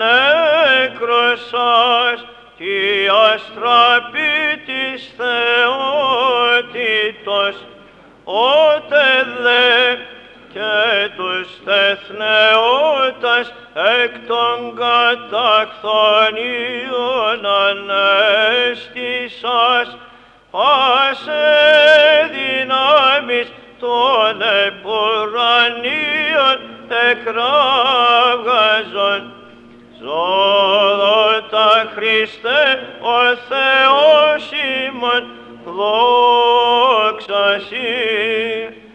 necroșaș, Tia strapitis Theotitos, Ote de, και τους τεθνεώτας εκ των κατακθονίων ανέστησας, πάσε δυνάμεις των επουρανίων εκράβγαζον. Ζώδωτα Χριστέ ο Θεός ημών, δόξα Συ.